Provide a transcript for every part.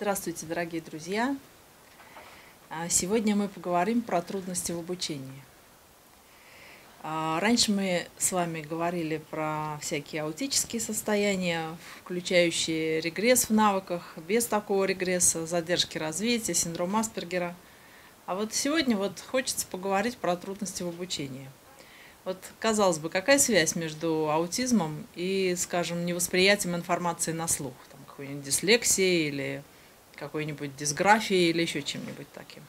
Здравствуйте, дорогие друзья! Сегодня мы поговорим про трудности в обучении. Раньше мы с вами говорили про всякие аутические состояния, включающие регресс в навыках, без такого регресса, задержки развития, синдром Аспергера. А вот сегодня хочется поговорить про трудности в обучении. Казалось бы, какая связь между аутизмом и, скажем, невосприятием информации на слух, какой-нибудь дислексией или какой-нибудь дисграфией или еще чем-нибудь таким.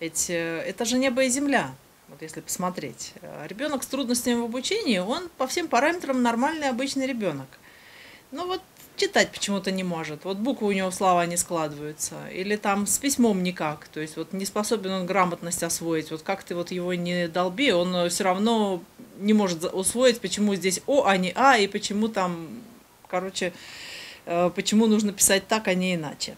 Ведь это же небо и земля, если посмотреть. Ребенок с трудностями в обучении, он по всем параметрам нормальный, обычный ребенок. Но читать почему-то не может, буквы у него в слова не складываются, или там с письмом никак, то есть не способен он грамотность освоить, как ты его не долби, он все равно не может усвоить, почему здесь «о», а не «а», и почему там, почему нужно писать так, а не иначе.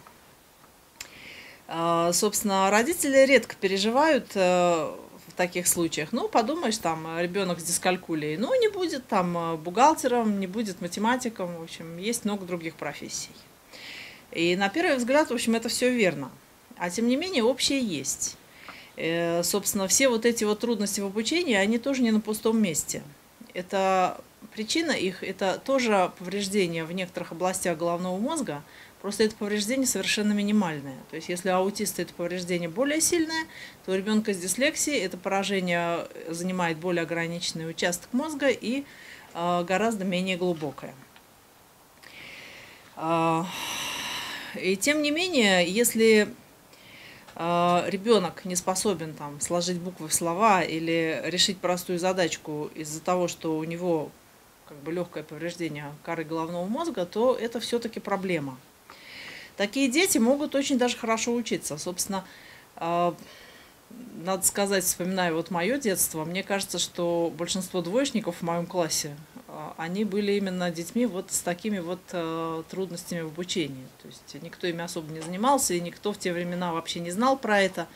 Собственно, родители редко переживают в таких случаях. Подумаешь, там ребенок с дискалькулией, не будет там бухгалтером, не будет математиком, в общем, есть много других профессий. И на первый взгляд, это все верно. А тем не менее, общее есть. Собственно, все эти трудности в обучении, они тоже не на пустом месте. Причина их – это тоже повреждение в некоторых областях головного мозга, просто это повреждение совершенно минимальное. То есть если у аутиста это повреждение более сильное, то у ребенка с дислексией это поражение занимает более ограниченный участок мозга и гораздо менее глубокое. И тем не менее, если ребенок не способен сложить буквы в слова или решить простую задачку из-за того, что у него легкое повреждение коры головного мозга, то это все-таки проблема. Такие дети могут очень даже хорошо учиться. Собственно, надо сказать, вспоминая мое детство, мне кажется, что большинство двоечников в моем классе, они были именно детьми с такими трудностями в обучении. То есть никто ими особо не занимался, и никто в те времена вообще не знал про это.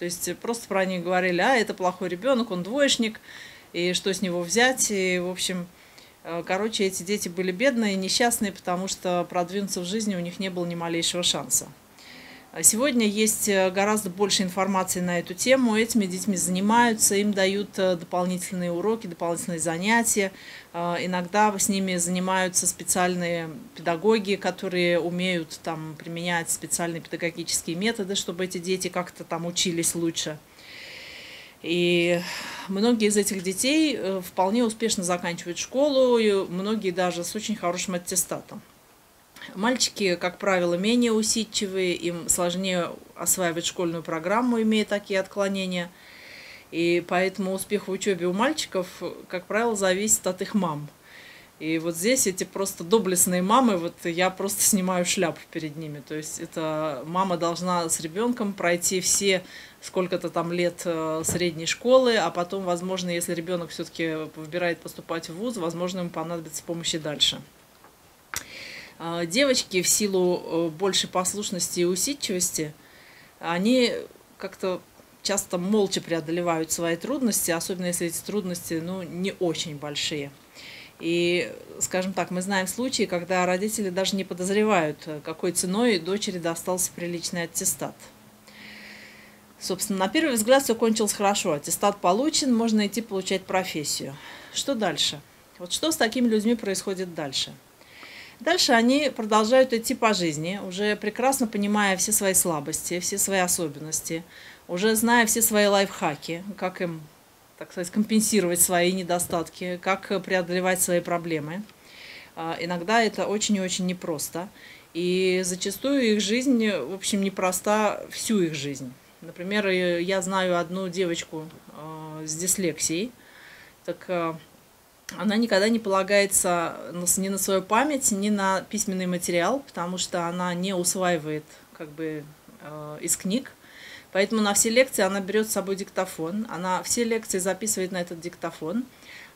То есть просто про них говорили: а, это плохой ребенок, он двоечник, и что с него взять, и в общем... эти дети были бедные, несчастные, потому что продвинуться в жизни у них не было ни малейшего шанса. Сегодня есть гораздо больше информации на эту тему, этими детьми занимаются, им дают дополнительные уроки, дополнительные занятия. Иногда с ними занимаются специальные педагоги, которые умеют применять специальные педагогические методы, чтобы эти дети как-то учились лучше. И многие из этих детей вполне успешно заканчивают школу, и многие даже с очень хорошим аттестатом. Мальчики, как правило, менее усидчивые, им сложнее осваивать школьную программу, имея такие отклонения. И поэтому успех в учебе у мальчиков, как правило, зависит от их мам. И здесь эти просто доблестные мамы, я просто снимаю шляпу перед ними. То есть эта мама должна с ребенком пройти все сколько-то лет средней школы, а потом, возможно, если ребенок все-таки выбирает поступать в вуз, возможно, ему понадобится помощь и дальше. Девочки в силу большей послушности и усидчивости, они как-то часто молча преодолевают свои трудности, особенно если эти трудности не очень большие. И, скажем так, мы знаем случаи, когда родители даже не подозревают, какой ценой дочери достался приличный аттестат. Собственно, на первый взгляд все кончилось хорошо. Аттестат получен, можно идти получать профессию. Что дальше? Что с такими людьми происходит дальше? Дальше они продолжают идти по жизни, уже прекрасно понимая все свои слабости, все свои особенности, уже зная все свои лайфхаки, как им, так сказать, компенсировать свои недостатки, как преодолевать свои проблемы. Иногда это очень и очень непросто. И зачастую их жизнь, в общем, непроста всю их жизнь. Например, я знаю одну девочку с дислексией. Она никогда не полагается ни на свою память, ни на письменный материал, потому что она не усваивает из книг. Поэтому на все лекции она берет с собой диктофон, она все лекции записывает на этот диктофон,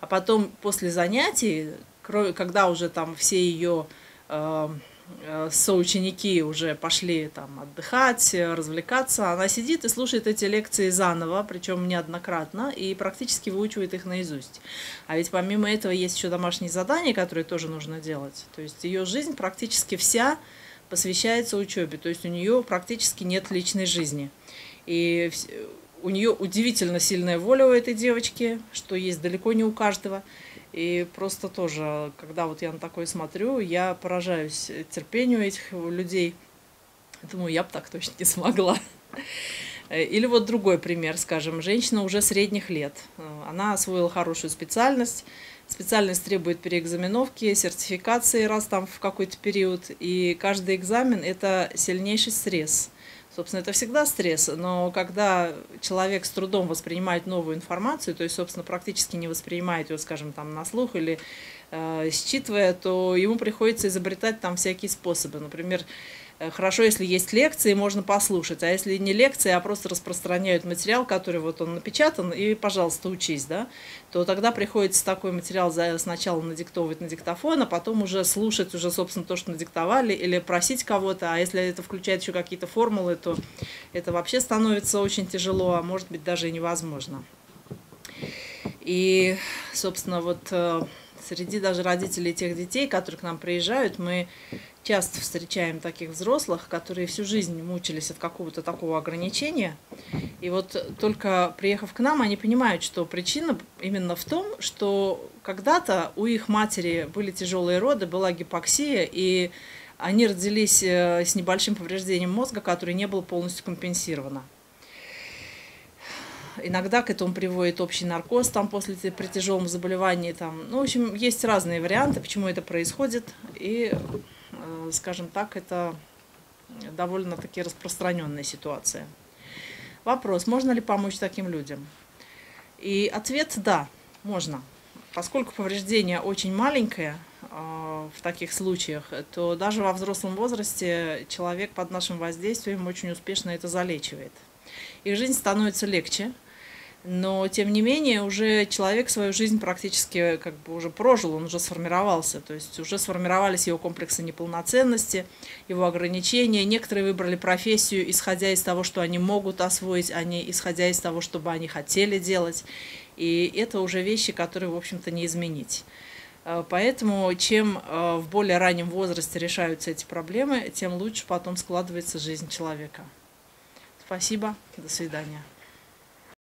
а потом после занятий, когда уже все ее соученики уже пошли отдыхать, развлекаться, она сидит и слушает эти лекции заново, причем неоднократно, и практически выучивает их наизусть. А ведь помимо этого есть еще домашние задания, которые тоже нужно делать. То есть ее жизнь практически вся посвящается учебе, то есть у нее практически нет личной жизни. И у нее удивительно сильная воля у этой девочки, что есть далеко не у каждого. И просто тоже, когда вот я на такое смотрю, я поражаюсь терпению этих людей. Думаю, я бы так точно не смогла. Или вот другой пример, скажем, женщина уже средних лет. Она освоила хорошую специальность. Специальность требует переэкзаменовки, сертификации раз там в какой-то период. И каждый экзамен – это сильнейший стресс. Собственно, это всегда стресс, но когда человек с трудом воспринимает новую информацию, то есть, собственно, практически не воспринимает ее, скажем, там, на слух или считывая, то ему приходится изобретать там всякие способы. Например, хорошо, если есть лекции, можно послушать, а если не лекции, а просто распространяют материал, который вот он напечатан, и, пожалуйста, учись, да, то тогда приходится такой материал сначала надиктовывать на диктофон, а потом уже слушать уже, собственно, то, что надиктовали, или просить кого-то, а если это включает еще какие-то формулы, то это вообще становится очень тяжело, а может быть даже и невозможно. И, собственно, вот среди даже родителей тех детей, которые к нам приезжают, мы часто встречаем таких взрослых, которые всю жизнь мучились от какого-то такого ограничения. И вот только приехав к нам, они понимают, что причина именно в том, что когда-то у их матери были тяжелые роды, была гипоксия, и они родились с небольшим повреждением мозга, которое не было полностью компенсировано. Иногда к этому приводит общий наркоз там, после, при тяжелом заболевании. Там. Ну, в общем, есть разные варианты, почему это происходит. И, скажем так, это довольно-таки распространенная ситуация. Вопрос, можно ли помочь таким людям? И ответ – да, можно. Поскольку повреждение очень маленькое в таких случаях, то даже во взрослом возрасте человек под нашим воздействием очень успешно это залечивает. Их жизнь становится легче, но тем не менее уже человек свою жизнь практически как бы уже прожил, он уже сформировался, то есть уже сформировались его комплексы неполноценности, его ограничения. Некоторые выбрали профессию, исходя из того, что они могут освоить, а не исходя из того, что бы они хотели делать. И это уже вещи, которые, в общем-то, не изменить. Поэтому чем в более раннем возрасте решаются эти проблемы, тем лучше потом складывается жизнь человека. Спасибо. До свидания.